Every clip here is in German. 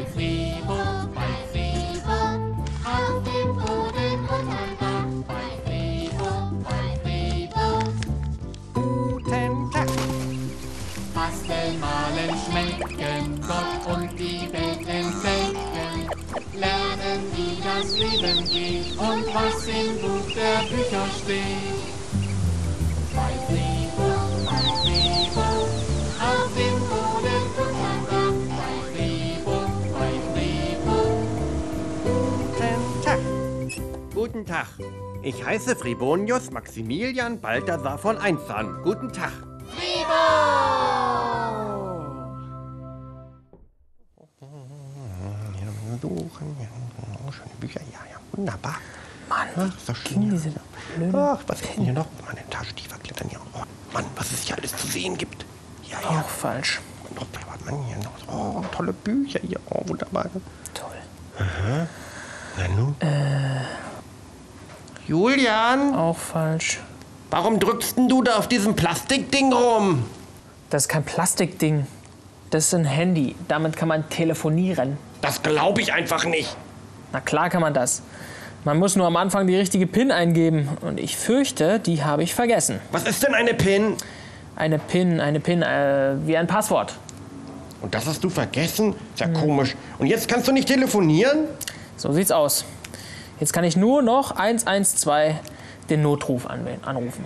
bei Fribos, auf dem Boden und am Dach, bei Fribos. Guten Tag! Basteln, malen, schmecken, Gott und die Welt entdecken. Lernen, wie das Leben geht und was im Buch der Bücher steht. Guten Tag. Ich heiße Fribonius Maximilian Balthasar von Einzahn. Guten Tag. Fribo! Schöne Bücher, ja, wunderbar. Mann, ach, so schön. Ach, was ist denn hier noch? Meine Taschentiefer klettern hier. Oh, Mann, was es hier alles zu sehen gibt. Ja, ja. Auch falsch. Mann, hier noch. Oh, tolle Bücher hier. Oh, wunderbar. Toll. Aha. Na nun? Julian? Auch falsch. Warum drückst denn du da auf diesem Plastikding rum? Das ist kein Plastikding. Das ist ein Handy. Damit kann man telefonieren. Das glaube ich einfach nicht. Na klar kann man das. Man muss nur am Anfang die richtige PIN eingeben. Und ich fürchte, die habe ich vergessen. Was ist denn eine PIN? Eine PIN, wie ein Passwort. Und das hast du vergessen? Ist ja komisch. Und jetzt kannst du nicht telefonieren? So sieht's aus. Jetzt kann ich nur noch 112 den Notruf anrufen.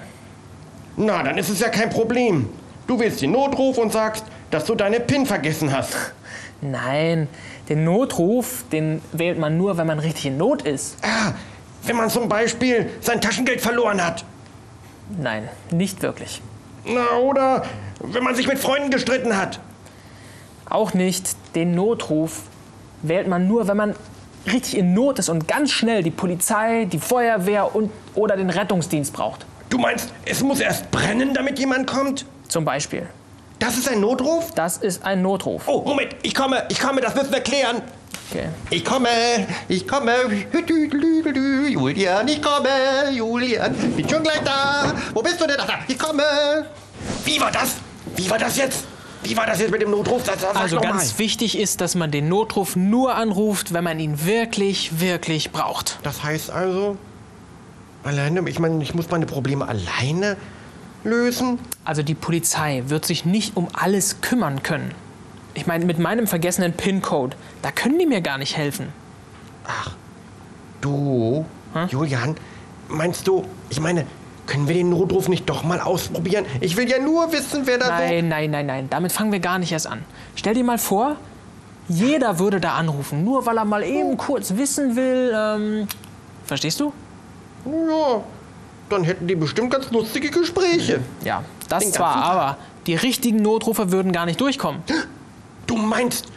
Na, dann ist es ja kein Problem. Du wählst den Notruf und sagst, dass du deine PIN vergessen hast. Nein, den Notruf, den wählt man nur, wenn man richtig in Not ist. Ah, wenn man zum Beispiel sein Taschengeld verloren hat. Nein, nicht wirklich. Na, oder wenn man sich mit Freunden gestritten hat. Auch nicht. Den Notruf wählt man nur, wenn man richtig in Not ist und ganz schnell die Polizei, die Feuerwehr oder den Rettungsdienst braucht. Du meinst, es muss erst brennen, damit jemand kommt? Zum Beispiel. Das ist ein Notruf? Das ist ein Notruf. Oh, Moment, ich komme, das müssen wir klären. Okay. Ich komme, Julian, Julian, bin schon gleich da. Wo bist du denn? Ach, ich komme. Wie war das? Wie war das jetzt? Wie war das jetzt mit dem Notruf? Also ganz wichtig ist, dass man den Notruf nur anruft, wenn man ihn wirklich, wirklich braucht. Das heißt also, alleine, ich meine, ich muss meine Probleme alleine lösen? Also die Polizei wird sich nicht um alles kümmern können. Ich meine, mit meinem vergessenen PIN-Code, da können die mir gar nicht helfen. Ach, du, hm? Julian, meinst du, ich meine... Können wir den Notruf nicht doch mal ausprobieren? Ich will ja nur wissen, wer da... Nein. Damit fangen wir gar nicht erst an. Stell dir mal vor, jeder würde da anrufen, nur weil er mal eben kurz wissen will. Verstehst du? Ja, dann hätten die bestimmt ganz lustige Gespräche. Ja, das zwar, aber die richtigen Notrufe würden gar nicht durchkommen. Du meinst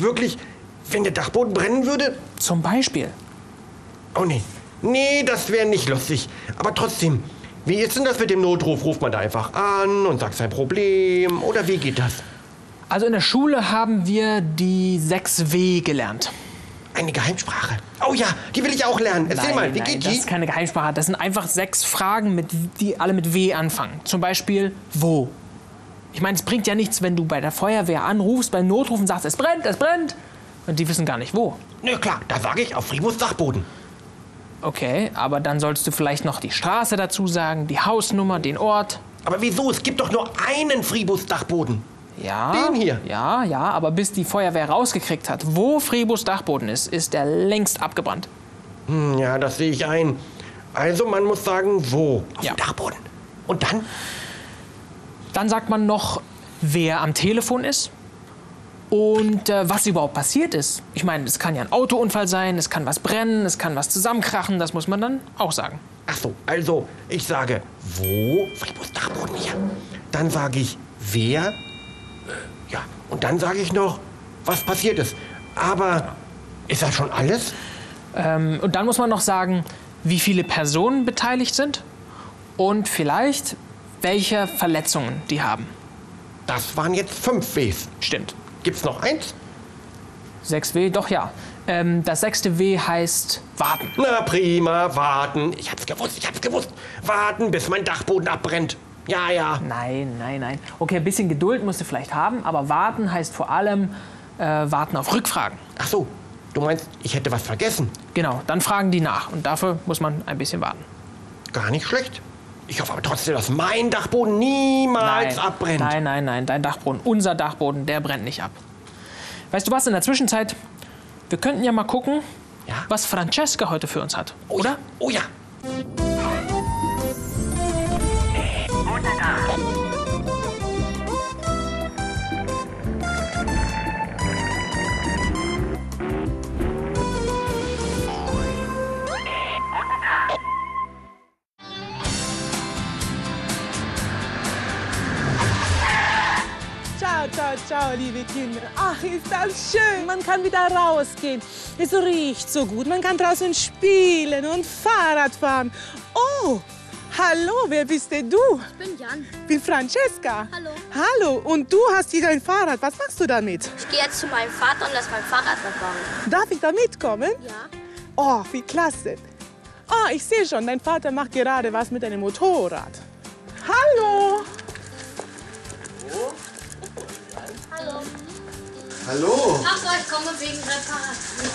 wirklich, wenn der Dachboden brennen würde? Zum Beispiel. Oh nee. Nee, das wäre nicht lustig. Aber trotzdem, wie ist denn das mit dem Notruf? Ruft man da einfach an und sagt sein Problem? Oder wie geht das? Also in der Schule haben wir die 6W gelernt. Eine Geheimsprache. Oh ja, die will ich auch lernen. Erzähl mal, wie geht die? Das ist keine Geheimsprache. Das sind einfach 6 Fragen, die alle mit W anfangen. Zum Beispiel, wo? Ich meine, es bringt ja nichts, wenn du bei der Feuerwehr anrufst, beim Notruf und sagst, es brennt, es brennt. Und die wissen gar nicht, wo. Na klar, da sage ich auf Fribos Dachboden. Okay, aber dann sollst du vielleicht noch die Straße dazu sagen, die Hausnummer, den Ort. Aber wieso? Es gibt doch nur einen Fribos Dachboden. Ja. Den hier. Ja, aber bis die Feuerwehr rausgekriegt hat, wo Fribos Dachboden ist, ist er längst abgebrannt. Hm, ja, das sehe ich ein. Also man muss sagen, wo? Auf dem Dachboden. Und dann? Dann sagt man noch, wer am Telefon ist. Und was überhaupt passiert ist. Ich meine, es kann ja ein Autounfall sein, es kann was brennen, es kann was zusammenkrachen, das muss man dann auch sagen. Ach so, also ich sage, wo? Fribos Dachboden hier. Dann sage ich, wer? Ja, und dann sage ich noch, was passiert ist. Aber ist das schon alles? Und dann muss man noch sagen, wie viele Personen beteiligt sind und vielleicht, welche Verletzungen die haben. Das waren jetzt 5 Ws. Stimmt. Gibt's noch eins? 6W, doch ja. Das 6. W heißt warten. Na prima, warten. Ich hab's gewusst. Warten, bis mein Dachboden abbrennt. Ja. Nein. Okay, ein bisschen Geduld musst du vielleicht haben, aber warten heißt vor allem warten auf Rückfragen. Ach so, du meinst, ich hätte was vergessen? Genau, dann fragen die nach und dafür muss man ein bisschen warten. Gar nicht schlecht. Ich hoffe aber trotzdem, dass mein Dachboden niemals abbrennt. Nein, nein, nein, dein Dachboden, unser Dachboden, der brennt nicht ab. Weißt du was, in der Zwischenzeit, wir könnten ja mal gucken, was Francesca heute für uns hat, oder? Oh ja. Guten Tag. Ciao, ciao, liebe Kinder. Ach, ist das schön. Man kann wieder rausgehen. Es riecht so gut. Man kann draußen spielen und Fahrrad fahren. Oh, hallo, wer bist denn du? Ich bin Jan. Ich bin Francesca. Hallo. Hallo, und du hast hier ein Fahrrad. Was machst du damit? Ich gehe jetzt zu meinem Vater und lass mein Fahrrad fahren. Darf ich da mitkommen? Ja. Oh, wie klasse. Oh, ich sehe schon, dein Vater macht gerade was mit einem Motorrad. Hallo. Hallo. Hallo. Hallo. Ach so, ich komme wegen Reparatur.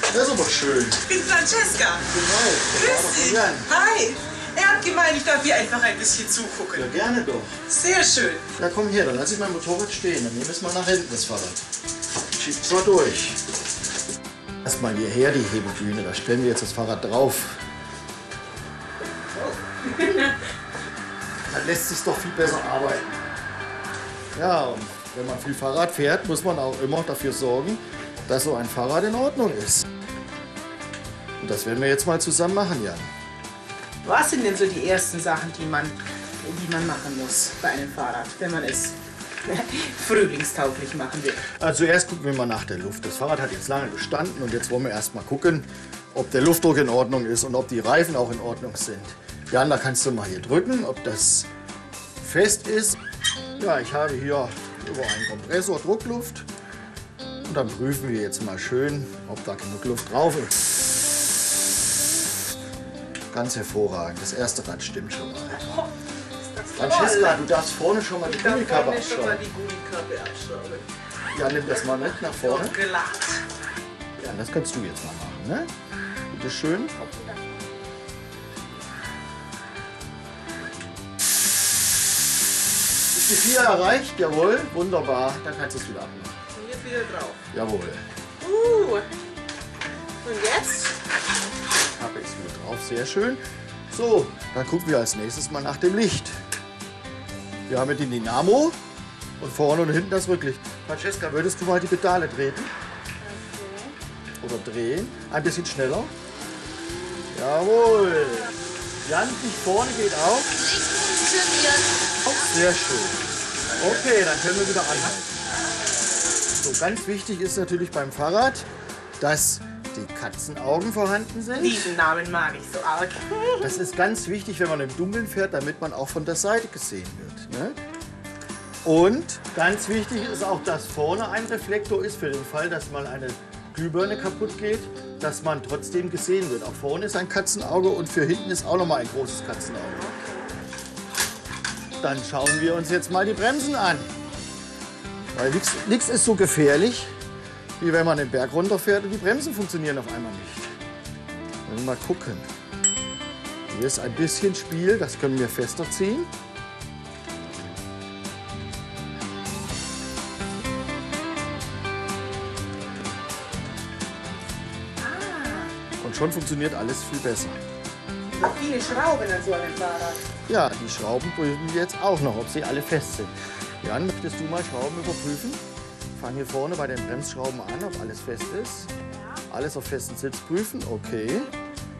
Das ist aber schön. Ich bin Francesca. Genau. Grüß dich. Hi. Er hat gemeint, ich darf hier einfach ein bisschen zugucken. Ja, gerne doch. Sehr schön. Ja, komm her, dann lass ich mein Motorrad stehen. Dann nehmen wir es mal nach hinten, das Fahrrad. Schieb's mal durch. Lass mal hierher, die Hebebühne. Da stellen wir jetzt das Fahrrad drauf. Oh. Dann lässt sich's doch viel besser arbeiten. Ja, und wenn man viel Fahrrad fährt, muss man auch immer dafür sorgen, dass so ein Fahrrad in Ordnung ist. Und das werden wir jetzt mal zusammen machen, Jan. Was sind denn so die ersten Sachen, die man machen muss bei einem Fahrrad, wenn man es frühlingstauglich machen will? Also erst gucken wir mal nach der Luft. Das Fahrrad hat jetzt lange gestanden und jetzt wollen wir erst mal gucken, ob der Luftdruck in Ordnung ist und ob die Reifen auch in Ordnung sind. Jan, da kannst du mal hier drücken, ob das fest ist. Ja, ich habe hier über einen Kompressor Druckluft und dann prüfen wir jetzt mal schön, ob da genug Luft drauf ist. Ganz hervorragend, das erste Rad stimmt schon mal. Oh, Francesca, du darfst vorne schon mal die Gummikappe abschrauben. Ja, nimm das mal mit nach vorne. Ja, das kannst du jetzt mal machen, ne? Bitte schön. Die 4 erreicht, jawohl, wunderbar, dann kannst du es wieder abnehmen. Hier wieder drauf. Jawohl. Und jetzt? Habe ich es wieder drauf, sehr schön. So, dann gucken wir als nächstes mal nach dem Licht. Wir haben den Dynamo und vorne und hinten das Rücklicht. Francesca, würdest du mal die Pedale treten? Okay. Oder drehen, ein bisschen schneller. Jawohl. Jan, nicht vorne, geht auch. Sehr schön. Okay, dann können wir wieder anhalten. So, ganz wichtig ist natürlich beim Fahrrad, dass die Katzenaugen vorhanden sind. Diesen Namen mag ich so arg. Das ist ganz wichtig, wenn man im Dunkeln fährt, damit man auch von der Seite gesehen wird. Ne? Und ganz wichtig ist auch, dass vorne ein Reflektor ist, für den Fall, dass mal eine Glühbirne kaputt geht, dass man trotzdem gesehen wird. Auch vorne ist ein Katzenauge und für hinten ist auch nochmal ein großes Katzenauge. Dann schauen wir uns jetzt mal die Bremsen an. Weil nichts ist so gefährlich, wie wenn man den Berg runterfährt und die Bremsen funktionieren auf einmal nicht. Mal gucken. Hier ist ein bisschen Spiel, das können wir fester ziehen. Und schon funktioniert alles viel besser. Viele Schrauben an so einem Fahrrad. Ja, die Schrauben prüfen wir jetzt auch noch, ob sie alle fest sind. Jan, möchtest du mal Schrauben überprüfen? Fang hier vorne bei den Bremsschrauben an, ob alles fest ist. Ja. Alles auf festen Sitz prüfen, okay.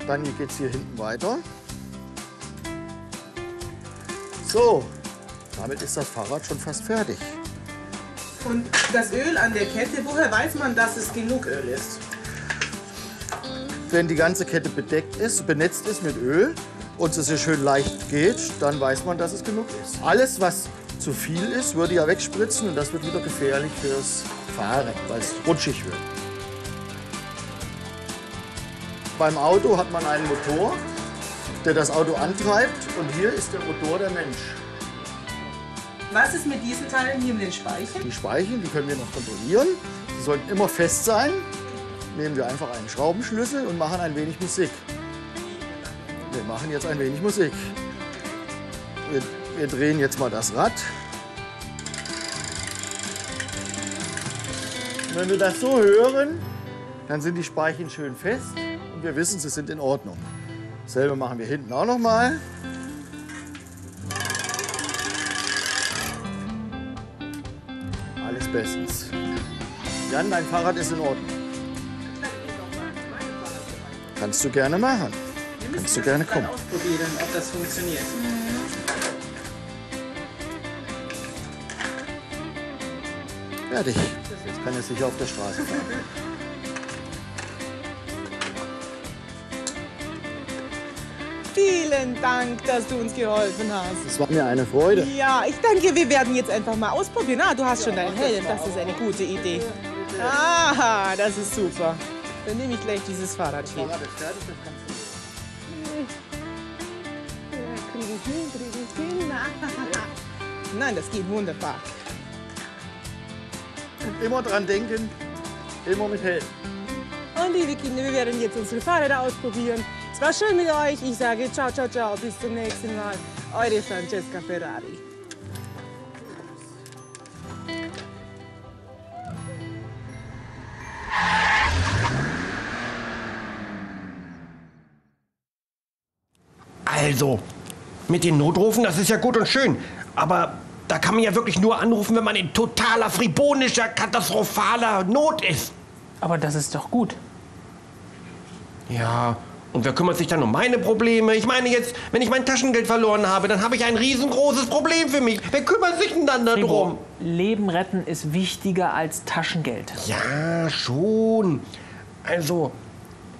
Dann geht es hier hinten weiter. So, damit ist das Fahrrad schon fast fertig. Und das Öl an der Kette, woher weiß man, dass es genug Öl ist? Wenn die ganze Kette bedeckt ist, benetzt ist mit Öl und es hier schön leicht geht, dann weiß man, dass es genug ist. Alles, was zu viel ist, würde ja wegspritzen und das wird wieder gefährlich fürs Fahren, weil es rutschig wird. Beim Auto hat man einen Motor, der das Auto antreibt und hier ist der Motor der Mensch. Was ist mit diesen Teilen hier, mit den Speichen? Die Speichen, die können wir noch kontrollieren. Die sollten immer fest sein. Nehmen wir einfach einen Schraubenschlüssel und machen ein wenig Musik. Wir machen jetzt ein wenig Musik. Wir drehen jetzt mal das Rad. Und wenn wir das so hören, dann sind die Speichen schön fest und wir wissen, sie sind in Ordnung. Dasselbe machen wir hinten auch noch mal. Alles bestens. Jan, dein Fahrrad ist in Ordnung. Kannst du gerne machen. Kannst du gerne kommen. Ausprobieren, ob das funktioniert. Fertig. Jetzt kann er sicher auf der Straße fahren. Vielen Dank, dass du uns geholfen hast. Es war mir eine Freude. Ja, ich denke, wir werden jetzt einfach mal ausprobieren. Ah, du hast schon deinen Helm. Das ist eine gute Idee. Ah, das ist super. Dann nehme ich gleich dieses Fahrrad hier. Nein, das geht wunderbar. Immer dran denken, immer mit Helm. Und liebe Kinder, wir werden jetzt unsere Fahrräder ausprobieren. Es war schön mit euch. Ich sage ciao, ciao, ciao. Bis zum nächsten Mal. Eure Francesca Ferrari. Also, mit den Notrufen, das ist ja gut und schön. Aber da kann man ja wirklich nur anrufen, wenn man in totaler, fribonischer, katastrophaler Not ist. Aber das ist doch gut. Ja. Und wer kümmert sich dann um meine Probleme? Ich meine jetzt, wenn ich mein Taschengeld verloren habe, dann habe ich ein riesengroßes Problem für mich. Wer kümmert sich denn dann darum? Leben retten ist wichtiger als Taschengeld. Ja, schon. Also,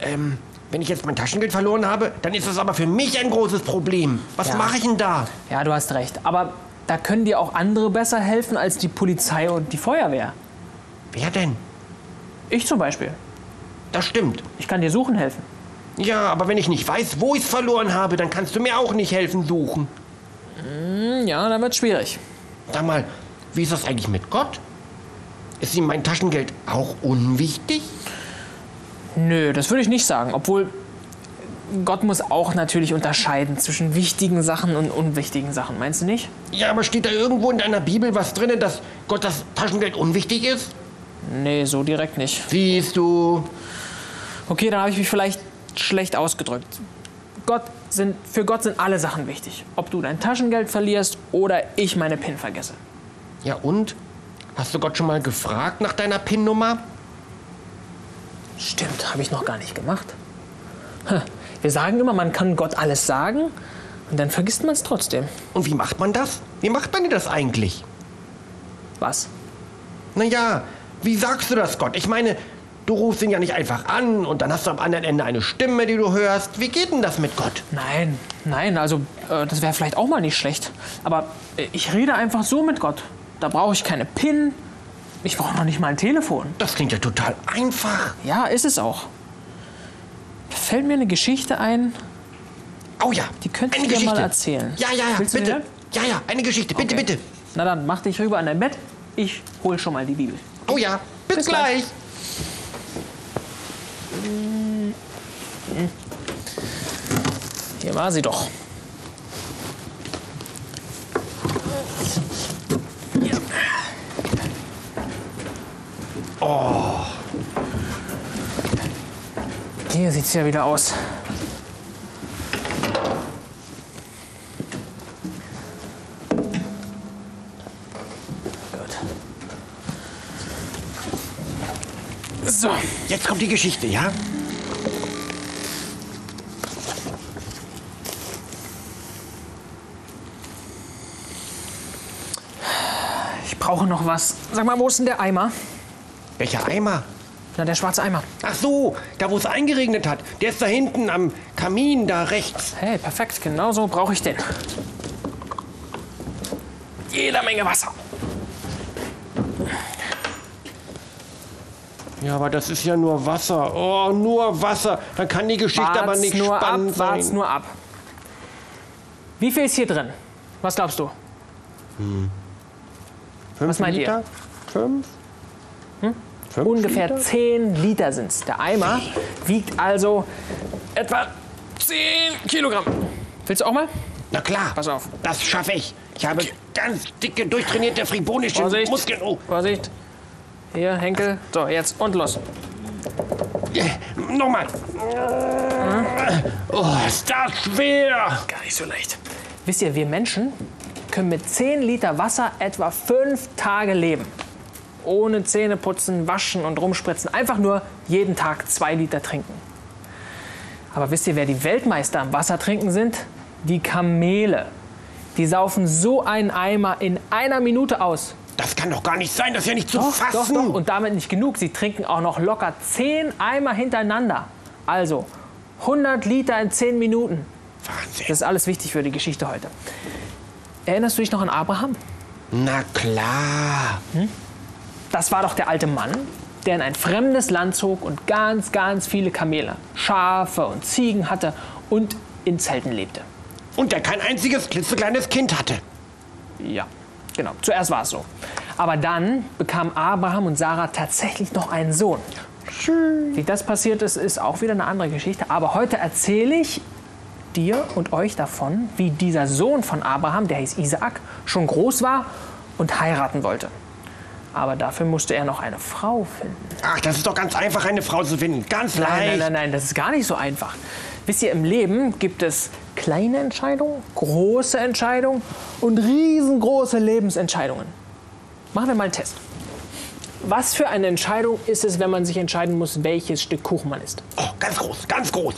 wenn ich jetzt mein Taschengeld verloren habe, dann ist das aber für mich ein großes Problem. Was mache ich denn da? Ja, du hast recht. Aber da können dir auch andere besser helfen als die Polizei und die Feuerwehr. Wer denn? Ich zum Beispiel. Das stimmt. Ich kann dir suchen helfen. Ja, aber wenn ich nicht weiß, wo ich es verloren habe, dann kannst du mir auch nicht helfen suchen. Ja, dann wird's schwierig. Sag mal, wie ist das eigentlich mit Gott? Ist ihm mein Taschengeld auch unwichtig? Nö, das würde ich nicht sagen. Obwohl, Gott muss auch natürlich unterscheiden zwischen wichtigen Sachen und unwichtigen Sachen. Meinst du nicht? Ja, aber steht da irgendwo in deiner Bibel was drin, dass Gott das Taschengeld unwichtig ist? Nee, so direkt nicht. Siehst du? Okay, dann habe ich mich vielleicht schlecht ausgedrückt. Für Gott sind alle Sachen wichtig. Ob du dein Taschengeld verlierst oder ich meine PIN vergesse. Ja und? Hast du Gott schon mal gefragt nach deiner PIN-Nummer? Stimmt, habe ich noch gar nicht gemacht. Wir sagen immer, man kann Gott alles sagen und dann vergisst man es trotzdem. Und wie macht man das? Wie macht man denn das eigentlich? Was? Naja, wie sagst du das Gott? Ich meine, du rufst ihn ja nicht einfach an und dann hast du am anderen Ende eine Stimme, die du hörst. Wie geht denn das mit Gott? Nein, nein, also das wäre vielleicht auch mal nicht schlecht. Aber ich rede einfach so mit Gott. Da brauche ich keine PIN. Ich brauche noch nicht mal ein Telefon. Das klingt ja total einfach. Ja, ist es auch. Fällt mir eine Geschichte ein. Oh ja, die könntest du dir mal erzählen. Ja, ja, ja, willst du bitte. Ja, ja, eine Geschichte, bitte, bitte. Na dann, mach dich rüber an dein Bett. Ich hol schon mal die Bibel. Oh ja, bis gleich. Hier war sie doch. Ja. Oh. Hier sieht es ja wieder aus. Gut. So, jetzt kommt die Geschichte, ja? Ich brauche noch was. Sag mal, wo ist denn der Eimer? Welcher Eimer? Na, der schwarze Eimer. Ach so, da wo es eingeregnet hat. Der ist da hinten am Kamin, da rechts. Hey, perfekt. Genau so brauche ich den. Jede Menge Wasser. Ja, aber das ist ja nur Wasser. Oh, nur Wasser. Dann kann die Geschichte wart's aber nicht nur spannend ab, sein. Wart's nur ab. Wie viel ist hier drin? Was glaubst du? Was meint ihr? 5? Hm? 5 ungefähr Liter? 10 Liter sind es. Der Eimer wiegt also etwa 10 Kilogramm. Willst du auch mal? Na klar. Pass auf. Das schaffe ich. Ich habe ganz dicke, durchtrainierte fribonische Vorsicht. Muskeln. Oh. Vorsicht. Hier, Henkel. So, jetzt und los. Nochmal. Hm? Oh, ist das schwer. Gar nicht so leicht. Wisst ihr, wir Menschen können mit 10 Liter Wasser etwa 5 Tage leben. Ohne Zähne putzen, waschen und rumspritzen. Einfach nur jeden Tag 2 Liter trinken. Aber wisst ihr, wer die Weltmeister am Wassertrinken sind? Die Kamele. Die saufen so einen Eimer in einer Minute aus. Das kann doch gar nicht sein, das ist ja nicht zu fassen. Doch. Und damit nicht genug. Sie trinken auch noch locker 10 Eimer hintereinander. Also 100 Liter in 10 Minuten. Wahnsinn. Das ist alles wichtig für die Geschichte heute. Erinnerst du dich noch an Abraham? Na klar. Hm? Das war doch der alte Mann, der in ein fremdes Land zog und ganz, ganz viele Kamele, Schafe und Ziegen hatte und in Zelten lebte. Und der kein einziges klitzekleines Kind hatte. Ja, genau. Zuerst war es so. Aber dann bekamen Abraham und Sarah tatsächlich noch einen Sohn. Schön. Wie das passiert ist, ist auch wieder eine andere Geschichte. Aber heute erzähle ich dir und euch davon, wie dieser Sohn von Abraham, der hieß Isaak, schon groß war und heiraten wollte. Aber dafür musste er noch eine Frau finden. Ach, das ist doch ganz einfach, eine Frau zu finden. Ganz leicht. Nein, das ist gar nicht so einfach. Wisst ihr, im Leben gibt es kleine Entscheidungen, große Entscheidungen und riesengroße Lebensentscheidungen. Machen wir mal einen Test. Was für eine Entscheidung ist es, wenn man sich entscheiden muss, welches Stück Kuchen man isst? Oh, ganz groß, ganz groß.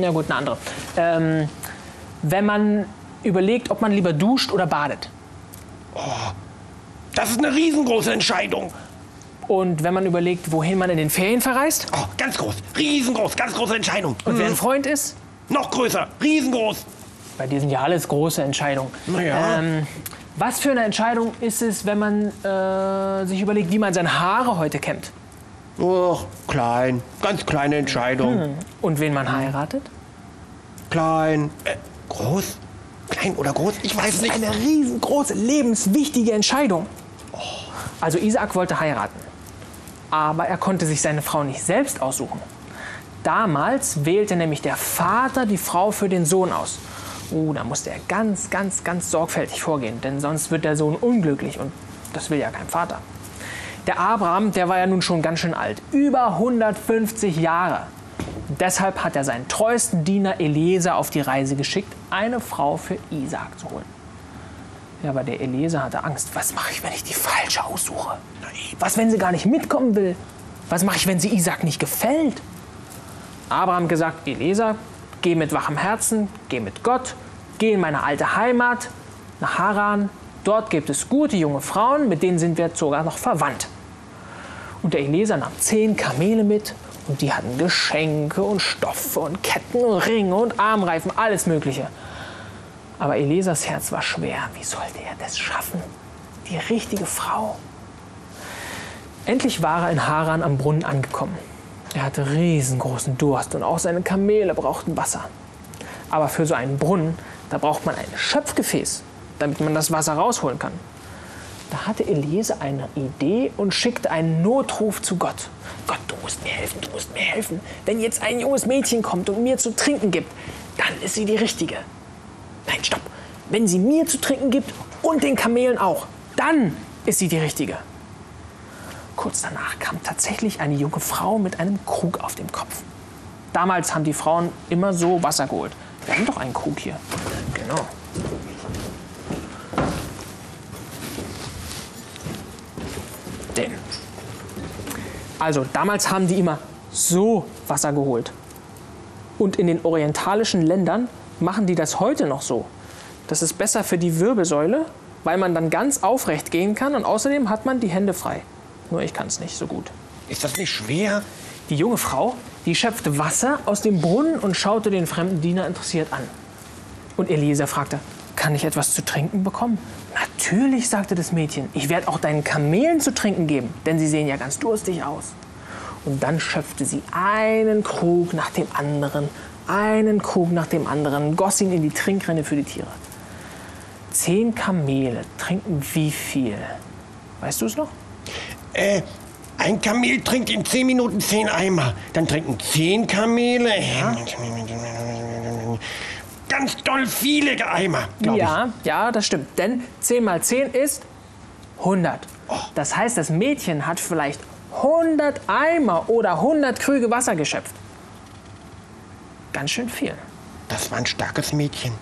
Na gut, eine andere. Wenn man überlegt, ob man lieber duscht oder badet. Oh, das ist eine riesengroße Entscheidung. Und wenn man überlegt, wohin man in den Ferien verreist? Oh, ganz groß, riesengroß, ganz große Entscheidung. Und wer ein Freund ist? Noch größer, riesengroß. Bei dir sind ja alles große Entscheidungen. Naja. Was für eine Entscheidung ist es, wenn man sich überlegt, wie man seine Haare heute kämmt? Oh, klein, ganz kleine Entscheidung. Hm. Und wen man heiratet? Klein, groß, klein oder groß? Ich weiß nicht. Eine riesengroße, lebenswichtige Entscheidung. Oh. Also Isaak wollte heiraten. Aber er konnte sich seine Frau nicht selbst aussuchen. Damals wählte nämlich der Vater die Frau für den Sohn aus. Da musste er ganz, ganz, ganz sorgfältig vorgehen, denn sonst wird der Sohn unglücklich und das will ja kein Vater. Der Abraham, der war ja nun schon ganz schön alt, über 150 Jahre. Deshalb hat er seinen treuesten Diener Eliezer auf die Reise geschickt, eine Frau für Isaak zu holen. Ja, aber der Eliezer hatte Angst. Was mache ich, wenn ich die falsche aussuche? Was, wenn sie gar nicht mitkommen will? Was mache ich, wenn sie Isaak nicht gefällt? Abraham gesagt, Eliezer, geh mit wachem Herzen, geh mit Gott, geh in meine alte Heimat, nach Haran. Dort gibt es gute junge Frauen, mit denen sind wir sogar noch verwandt. Und der Eliezer nahm 10 Kamele mit und die hatten Geschenke und Stoffe und Ketten und Ringe und Armreifen, alles Mögliche. Aber Eliezers Herz war schwer. Wie sollte er das schaffen? Die richtige Frau. Endlich war er in Haran am Brunnen angekommen. Er hatte riesengroßen Durst und auch seine Kamele brauchten Wasser. Aber für so einen Brunnen, da braucht man ein Schöpfgefäß, damit man das Wasser rausholen kann. Da hatte Eliezer eine Idee und schickte einen Notruf zu Gott. Gott, du musst mir helfen, du musst mir helfen. Wenn jetzt ein junges Mädchen kommt und mir zu trinken gibt, dann ist sie die Richtige. Nein, stopp. Wenn sie mir zu trinken gibt und den Kamelen auch, dann ist sie die Richtige. Kurz danach kam tatsächlich eine junge Frau mit einem Krug auf dem Kopf. Damals haben die Frauen immer so Wasser geholt. Wir haben doch einen Krug hier. Genau. Den. Also, damals haben die immer so Wasser geholt. Und in den orientalischen Ländern machen die das heute noch so. Das ist besser für die Wirbelsäule, weil man dann ganz aufrecht gehen kann und außerdem hat man die Hände frei. Nur ich kann es nicht so gut. Ist das nicht schwer? Die junge Frau, die schöpfte Wasser aus dem Brunnen und schaute den fremden Diener interessiert an. Und Eliezer fragte, kann ich etwas zu trinken bekommen? Natürlich, sagte das Mädchen, ich werde auch deinen Kamelen zu trinken geben, denn sie sehen ja ganz durstig aus. Und dann schöpfte sie einen Krug nach dem anderen, goss ihn in die Trinkrinne für die Tiere. 10 Kamele trinken wie viel? Weißt du es noch? Ein Kamel trinkt in 10 Minuten 10 Eimer. Dann trinken 10 Kamele. Ja. Ganz doll viele Eimer, glaube ich. Ja, das stimmt. Denn 10 mal 10 ist 100. Oh. Das heißt, das Mädchen hat vielleicht 100 Eimer oder 100 Krüge Wasser geschöpft. Ganz schön viel. Das war ein starkes Mädchen.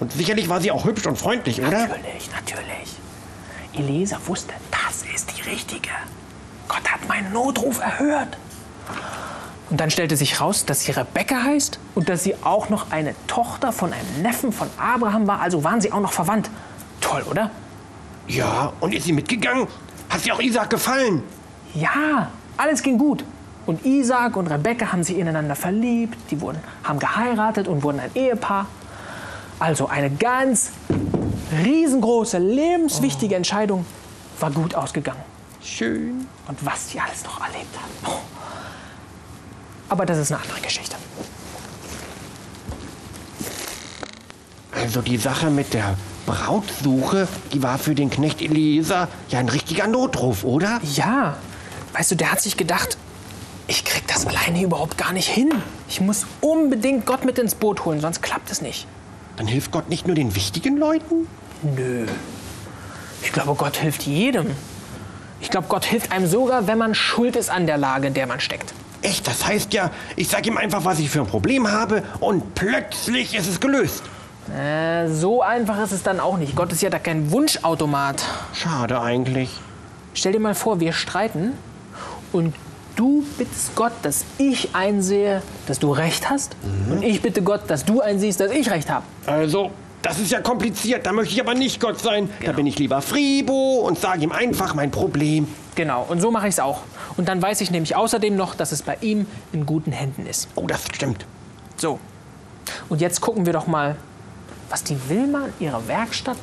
Und sicherlich war sie auch hübsch und freundlich, oder? Natürlich, natürlich. Eliezer wusste, das ist die Richtige. Gott hat meinen Notruf erhört. Und dann stellte sich raus, dass sie Rebecca heißt und dass sie auch noch eine Tochter von einem Neffen von Abraham war. Also waren sie auch noch verwandt. Toll, oder? Ja, und ist sie mitgegangen? Hat sie auch Isaak gefallen? Ja, alles ging gut. Und Isaak und Rebecca haben sich ineinander verliebt. Die haben geheiratet und wurden ein Ehepaar. Also eine ganz riesengroße, lebenswichtige Entscheidung war gut ausgegangen. Schön. Und was sie alles noch erlebt haben. Oh. Aber das ist eine andere Geschichte. Also die Sache mit der Brautsuche, die war für den Knecht Eliezer ja ein richtiger Notruf, oder? Ja. Weißt du, der hat sich gedacht, ich krieg das alleine überhaupt gar nicht hin. Ich muss unbedingt Gott mit ins Boot holen, sonst klappt es nicht. Dann hilft Gott nicht nur den wichtigen Leuten? Nö. Ich glaube, Gott hilft jedem. Ich glaube, Gott hilft einem sogar, wenn man schuld ist an der Lage, in der man steckt. Echt? Das heißt ja, ich sage ihm einfach, was ich für ein Problem habe und plötzlich ist es gelöst. So einfach ist es dann auch nicht. Gott ist ja da kein Wunschautomat. Schade eigentlich. Stell dir mal vor, wir streiten und du bittest Gott, dass ich einsehe, dass du recht hast. Mhm. Und ich bitte Gott, dass du einsiehst, dass ich recht habe. Also, das ist ja kompliziert. Da möchte ich aber nicht Gott sein. Genau. Da bin ich lieber Fribo und sage ihm einfach mein Problem. Genau, und so mache ich es auch. Und dann weiß ich nämlich außerdem noch, dass es bei ihm in guten Händen ist. Oh, das stimmt. So, und jetzt gucken wir doch mal, was die Wilma in ihrer Werkstatt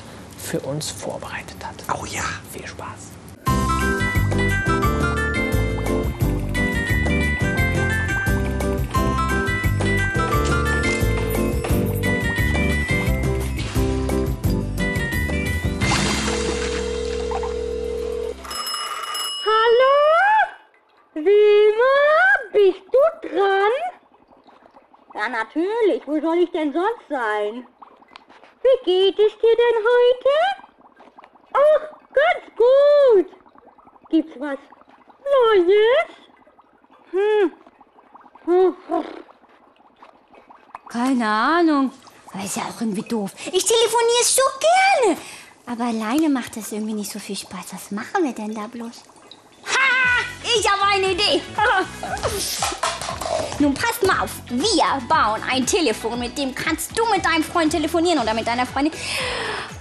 für uns vorbereitet hat. Oh ja. Viel Spaß. Ja, natürlich. Wo soll ich denn sonst sein? Wie geht es dir denn heute? Ach, ganz gut. Gibt's was Neues? Keine Ahnung. Aber ist ja auch irgendwie doof. Ich telefoniere so gerne. Aber alleine macht das irgendwie nicht so viel Spaß. Was machen wir denn da bloß? Ha! Ich habe eine Idee. Nun passt mal auf, wir bauen ein Telefon, mit dem kannst du mit deinem Freund telefonieren oder mit deiner Freundin.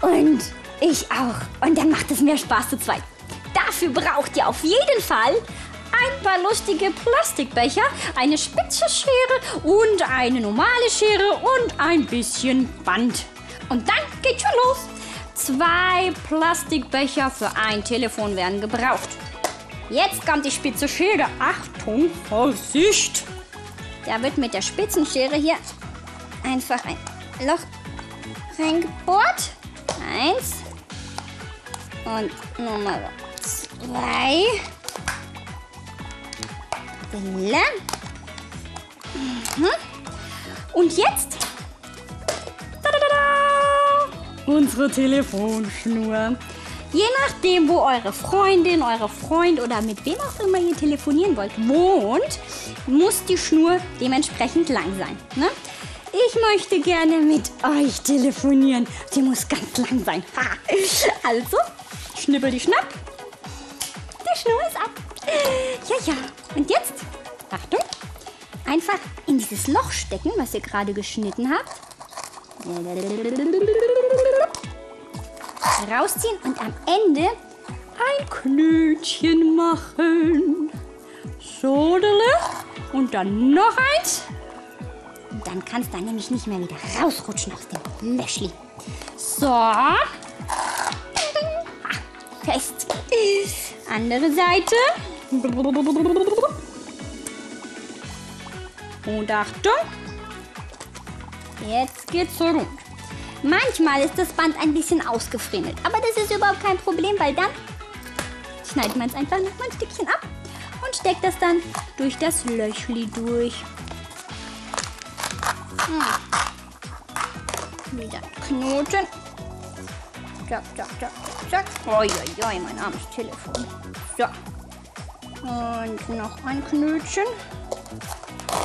Und ich auch. Und dann macht es mehr Spaß zu zweit. Dafür braucht ihr auf jeden Fall ein paar lustige Plastikbecher, eine spitze Schere und eine normale Schere und ein bisschen Band. Und dann geht's schon los. 2 Plastikbecher für ein Telefon werden gebraucht. Jetzt kommt die spitze Schere. Achtung, Vorsicht! Da wird mit der Spitzenschere hier einfach ein Loch reingebohrt. 1. Und Nummer 2. Und jetzt unsere Telefonschnur. Je nachdem, wo eure Freundin, eure Freund oder mit wem auch immer ihr telefonieren wollt, wohnt, muss die Schnur dementsprechend lang sein. Ne? Ich möchte gerne mit euch telefonieren. Die muss ganz lang sein. Ha. Also, schnippel die Schnapp. Die Schnur ist ab. Ja, ja. Und jetzt, Achtung, einfach in dieses Loch stecken, was ihr gerade geschnitten habt. Rausziehen und am Ende ein Knötchen machen. Sodele und dann noch eins. Und dann kannst du nämlich nicht mehr wieder rausrutschen aus dem Löschli. So. Fest. Andere Seite. Und Achtung. Jetzt geht's so rund. Manchmal ist das Band ein bisschen ausgefriemelt, aber das ist überhaupt kein Problem, weil dann schneidet man es einfach nochmal ein Stückchen ab und steckt das dann durch das Löchli durch. Wieder Knoten. Zack, zack, zack, zack. Uiuiui, mein armes Telefon. So. Und noch ein Knötchen.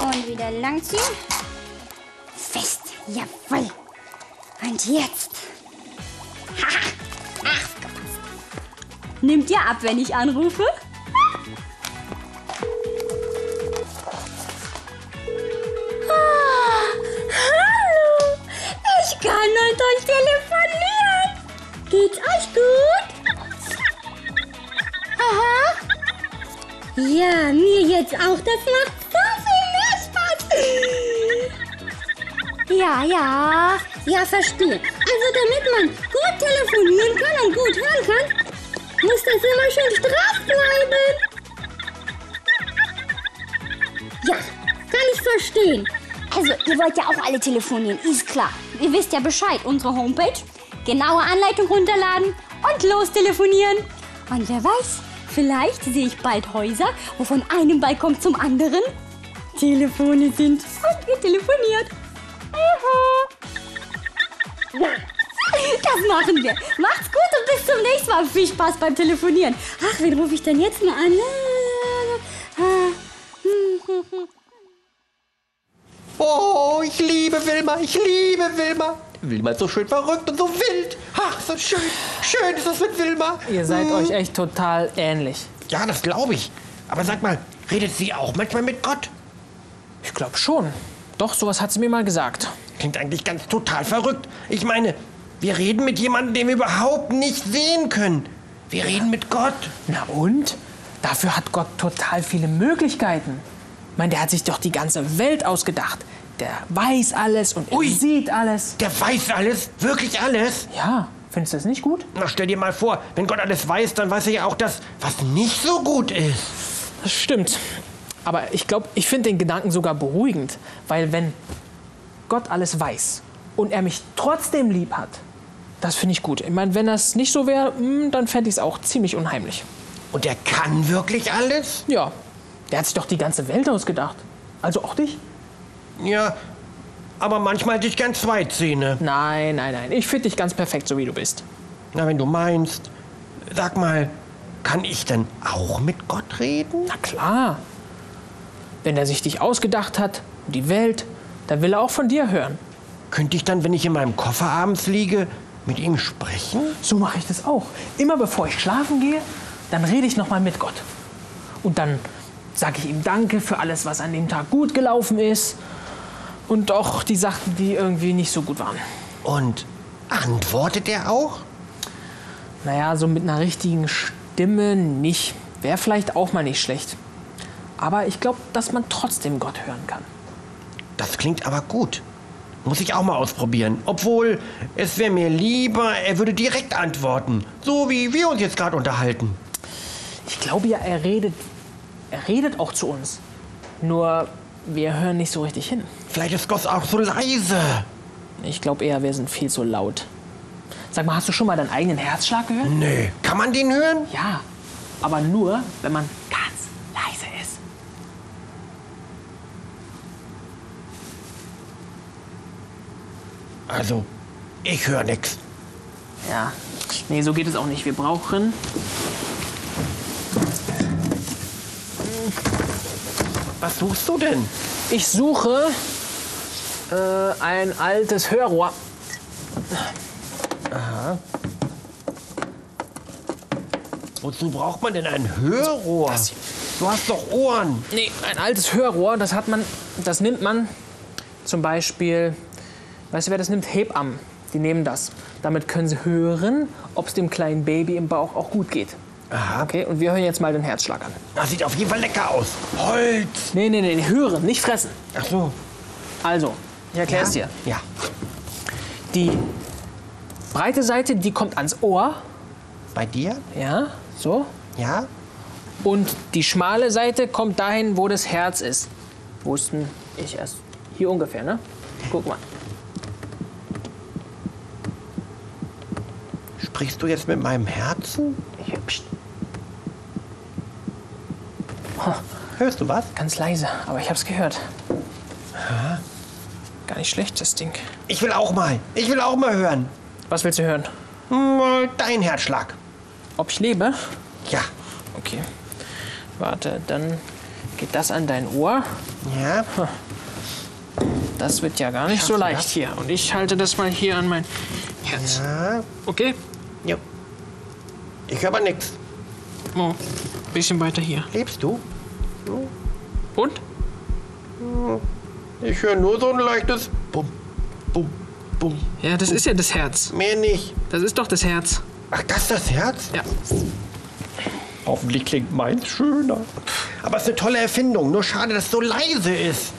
Und wieder langziehen. Fest. Jawohl. Und jetzt. Haha. Aufgepasst. Nimmt ihr ab, wenn ich anrufe? Geht's euch gut? Aha. Ja, mir jetzt auch. Das macht so viel mehr Spaß. Ja, ja. Ja, verstehe. Also damit man gut telefonieren kann und gut hören kann, muss das immer schön straff bleiben. Ja, kann ich verstehen. Also, ihr wollt ja auch alle telefonieren, ist klar. Ihr wisst ja Bescheid, unsere Homepage. Genaue Anleitung runterladen und los telefonieren. Und wer weiß, vielleicht sehe ich bald Häuser, wo von einem Balkon zum anderen Telefone sind. Und wir telefoniert. Ja, das machen wir. Macht's gut und bis zum nächsten Mal. Viel Spaß beim Telefonieren. Ach, wen rufe ich denn jetzt mal an? Oh, ich liebe Wilma, ich liebe Wilma. Wilma ist so schön verrückt und so wild. Ach, so schön. Schön ist das mit Wilma. Ihr seid euch echt total ähnlich. Ja, das glaube ich. Aber sag mal, redet sie auch manchmal mit Gott? Ich glaube schon. Doch, sowas hat sie mir mal gesagt. Klingt eigentlich ganz total verrückt. Ich meine, wir reden mit jemandem, den wir überhaupt nicht sehen können. Wir reden mit Gott. Na und? Dafür hat Gott total viele Möglichkeiten. Ich meine, der hat sich doch die ganze Welt ausgedacht. Der weiß alles und sieht alles. Der weiß alles? Wirklich alles? Ja, findest du das nicht gut? Na, stell dir mal vor, wenn Gott alles weiß, dann weiß er ja auch das, was nicht so gut ist. Das stimmt. Aber ich glaube, ich finde den Gedanken sogar beruhigend. Weil wenn Gott alles weiß und er mich trotzdem lieb hat, das finde ich gut. Ich meine, wenn das nicht so wäre, dann fände ich es auch ziemlich unheimlich. Und er kann wirklich alles? Ja, der hat sich doch die ganze Welt ausgedacht. Also auch dich? Ja, aber manchmal hätte ich gern zwei Zähne. Nein, nein, nein. Ich finde dich ganz perfekt, so wie du bist. Na, wenn du meinst. Sag mal, kann ich denn auch mit Gott reden? Na klar. Wenn er sich dich ausgedacht hat, die Welt, dann will er auch von dir hören. Könnte ich dann, wenn ich in meinem Koffer abends liege, mit ihm sprechen? So mache ich das auch. Immer bevor ich schlafen gehe, dann rede ich nochmal mit Gott. Und dann sage ich ihm Danke für alles, was an dem Tag gut gelaufen ist. Und auch die Sachen, die irgendwie nicht so gut waren. Und antwortet er auch? Naja, so mit einer richtigen Stimme nicht. Wäre vielleicht auch mal nicht schlecht. Aber ich glaube, dass man trotzdem Gott hören kann. Das klingt aber gut. Muss ich auch mal ausprobieren. Obwohl, es wäre mir lieber, er würde direkt antworten. So wie wir uns jetzt gerade unterhalten. Ich glaube ja, er redet auch zu uns. Nur wir hören nicht so richtig hin. Vielleicht ist Gott auch so leise. Ich glaube eher, wir sind viel zu laut. Sag mal, hast du schon mal deinen eigenen Herzschlag gehört? Nee. Kann man den hören? Ja, aber nur, wenn man ganz leise ist. Also, ich höre nichts. Ja, nee, so geht es auch nicht. Wir brauchen Was suchst du denn? Ich suche ein altes Hörrohr. Aha. Wozu braucht man denn ein Hörrohr? Du hast doch Ohren. Nee, ein altes Hörrohr, das nimmt man zum Beispiel, weißt du, wer das nimmt? Hebammen. Die nehmen das. Damit können sie hören, ob es dem kleinen Baby im Bauch auch gut geht. Aha. Okay, und wir hören jetzt mal den Herzschlag an. Das sieht auf jeden Fall lecker aus. Holz! Nee, nee, nee, hören, nicht fressen. Ach so. Also, ich erkläre es dir. Ja. Die breite Seite, die kommt ans Ohr. Bei dir? Ja, so. Ja. Und die schmale Seite kommt dahin, wo das Herz ist. Wussten ich erst. Hier ungefähr, ne? Guck mal. Sprichst du jetzt mit meinem Herzen? Psst. Oh. Hörst du was? Ganz leise, aber ich hab's gehört. Ha? Gar nicht schlecht, das Ding. Ich will auch mal hören. Was willst du hören? Dein Herzschlag. Ob ich lebe? Ja. Okay. Warte, dann geht das an dein Ohr. Ja. Das wird ja gar nicht so leicht hier. Und ich halte das mal hier an mein Herz. Ja. Okay? Ja. Ich höre aber nichts. Oh, ein bisschen weiter hier. Lebst du? So. Und? Ich höre nur so ein leichtes Bumm, Bumm, Bumm. Ja, das ist ja das Herz. Mehr nicht. Das ist doch das Herz. Ach, das ist das Herz? Ja. Hoffentlich klingt meins schöner. Aber es ist eine tolle Erfindung. Nur schade, dass es so leise ist.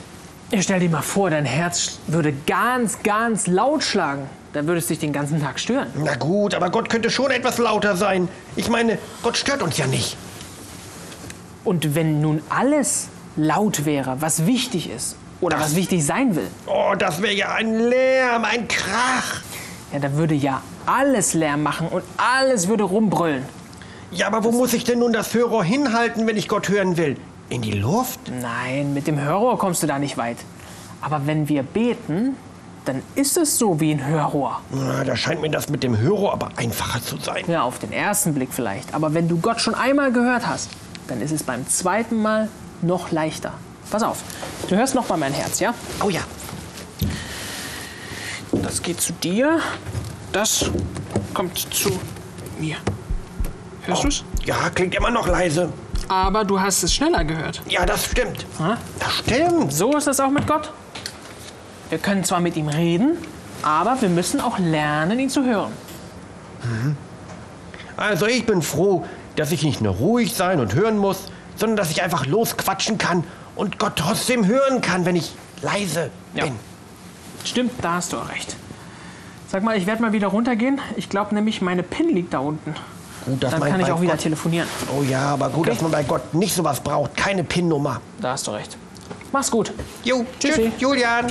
Ich stell dir mal vor, dein Herz würde ganz, ganz laut schlagen. Dann würde es dich den ganzen Tag stören. Na gut, aber Gott könnte schon etwas lauter sein. Ich meine, Gott stört uns ja nicht. Und wenn nun alles laut wäre, was wichtig ist oder was wichtig sein will. Oh, das wäre ja ein Lärm, ein Krach. Ja, dann würde ja alles Lärm machen und alles würde rumbrüllen. Ja, aber wo muss ich denn nun das Hörrohr hinhalten, wenn ich Gott hören will? In die Luft? Nein, mit dem Hörrohr kommst du da nicht weit. Aber wenn wir beten, dann ist es so wie ein Hörrohr. Na, da scheint mir das mit dem Hörrohr aber einfacher zu sein. Ja, auf den ersten Blick vielleicht. Aber wenn du Gott schon einmal gehört hast, dann ist es beim zweiten Mal noch leichter. Pass auf, du hörst noch mal mein Herz, ja? Oh ja. Das geht zu dir, das kommt zu mir. Hörst du's? Ja, klingt immer noch leise. Aber du hast es schneller gehört. Ja, das stimmt. Ha? Das stimmt. So ist das auch mit Gott. Wir können zwar mit ihm reden, aber wir müssen auch lernen, ihn zu hören. Mhm. Also ich bin froh, dass ich nicht nur ruhig sein und hören muss, sondern dass ich einfach losquatschen kann und Gott trotzdem hören kann, wenn ich leise bin. Ja. Stimmt, da hast du auch recht. Sag mal, ich werde mal wieder runtergehen. Ich glaube nämlich, meine PIN liegt da unten. Gut, dann kann ich auch wieder telefonieren. Oh ja, aber gut, dass man bei Gott nicht sowas braucht. Keine PIN-Nummer. Da hast du recht. Mach's gut. Jo, tschüss, Julian.